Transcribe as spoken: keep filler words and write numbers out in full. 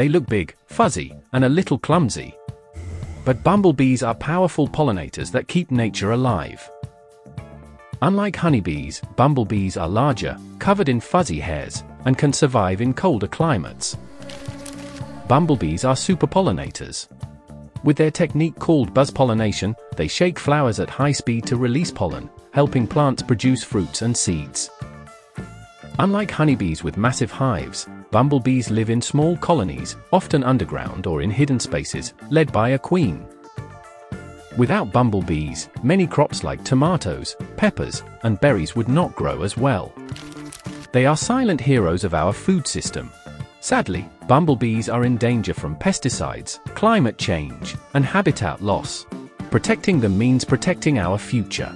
They look big, fuzzy, and a little clumsy. But bumblebees are powerful pollinators that keep nature alive. Unlike honeybees, bumblebees are larger, covered in fuzzy hairs, and can survive in colder climates. Bumblebees are superpollinators. With their technique called buzz pollination, they shake flowers at high speed to release pollen, helping plants produce fruits and seeds. Unlike honeybees with massive hives, bumblebees live in small colonies, often underground or in hidden spaces, led by a queen. Without bumblebees, many crops like tomatoes, peppers, and berries would not grow as well. They are silent heroes of our food system. Sadly, bumblebees are in danger from pesticides, climate change, and habitat loss. Protecting them means protecting our future.